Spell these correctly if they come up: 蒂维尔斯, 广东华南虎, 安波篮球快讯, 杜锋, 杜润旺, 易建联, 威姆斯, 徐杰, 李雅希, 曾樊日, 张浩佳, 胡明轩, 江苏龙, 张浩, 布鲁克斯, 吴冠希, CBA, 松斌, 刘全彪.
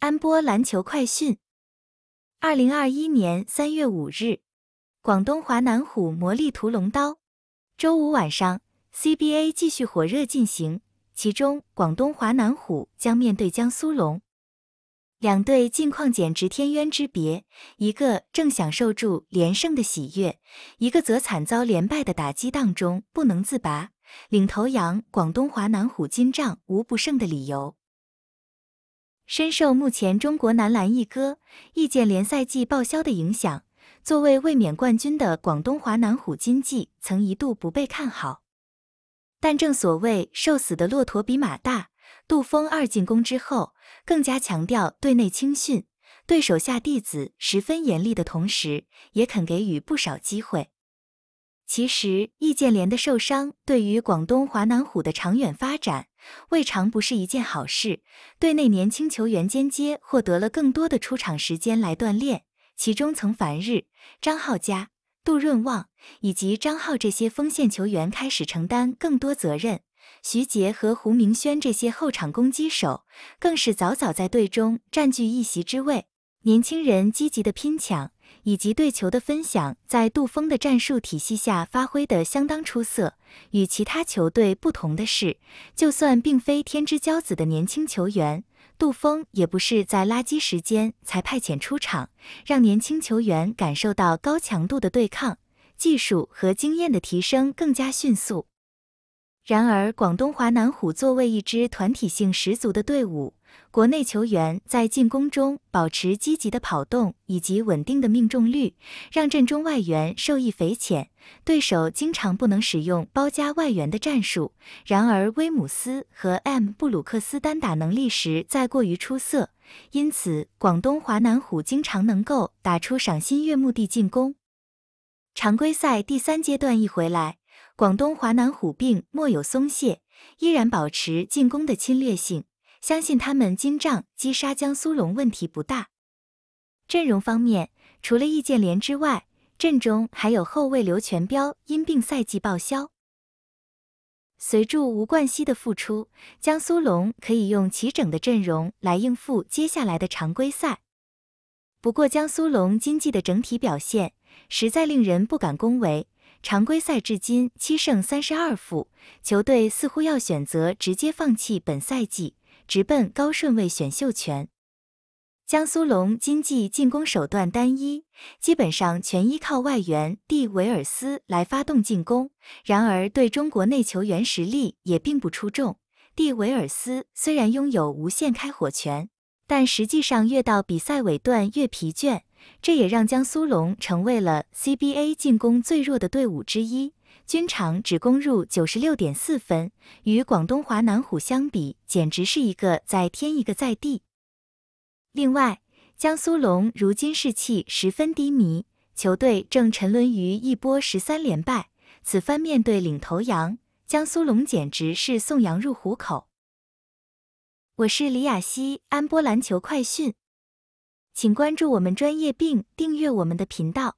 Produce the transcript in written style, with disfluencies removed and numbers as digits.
安波篮球快讯。2021年3月5日，广东华南虎磨力屠龙刀。周五晚上 ，CBA 继续火热进行，其中广东华南虎将面对江苏龙。两队近况简直天渊之别，一个正享受住连胜的喜悦，一个则惨遭连败的打击当中不能自拔。领头羊广东华南虎今仗无不胜的理由。深受目前中国男篮一哥易建联赛季报销的影响，作为卫冕冠军的广东华南虎今季曾一度不被看好。但正所谓瘦死的骆驼比马大，杜锋二进攻之后，更加强调队内青训，对手下弟子十分严厉的同时，也肯给予不少机会。其实易建联的受伤对于广东华南虎的长远发展未尝不是一件好事，队内年轻球员间接获得了更多的出场时间来锻炼，其中曾樊日、张浩佳、杜润旺以及张浩这些锋线球员开始承担更多责任，徐杰和胡明轩这些后场攻击手更是早早在队中占据一席之位。年轻人积极的拼抢以及对球的分享，在杜锋的战术体系下发挥得相当出色。与其他球队不同的是，就算并非天之骄子的年轻球员，杜锋也不是在垃圾时间才派遣出场，让年轻球员感受到高强度的对抗，技术和经验的提升更加迅速。然而，广东华南虎作为一支团体性十足的队伍，国内球员在进攻中保持积极的跑动以及稳定的命中率，让阵中外援受益匪浅，对手经常不能使用包夹外援的战术。然而威姆斯和 布鲁克斯单打能力实在过于出色，因此广东华南虎经常能够打出赏心悦目的进攻。常规赛第三阶段一回来，广东华南虎并没有松懈，依然保持进攻的侵略性，相信他们今仗击杀江苏龙问题不大。阵容方面，除了易建联之外，阵中还有后卫刘全彪因病赛季报销。随着吴冠希的复出，江苏龙可以用齐整的阵容来应付接下来的常规赛。不过江苏龙今季的整体表现实在令人不敢恭维，常规赛至今7胜32负，球队似乎要选择直接放弃本赛季，直奔高顺位选秀权。江苏龙今季进攻手段单一，基本上全依靠外援蒂维尔斯来发动进攻。然而对中国内球员实力也并不出众，蒂维尔斯虽然拥有无限开火权，但实际上越到比赛尾段越疲倦，这也让江苏龙成为了 CBA 进攻最弱的队伍之一。均场只攻入 96.4 分，与广东华南虎相比，简直是一个在天一个在地。另外，江苏龙如今士气十分低迷，球队正沉沦于一波13连败，此番面对领头羊，江苏龙简直是送羊入虎口。我是李雅希，安波篮球快讯。请关注我们专业并订阅我们的频道。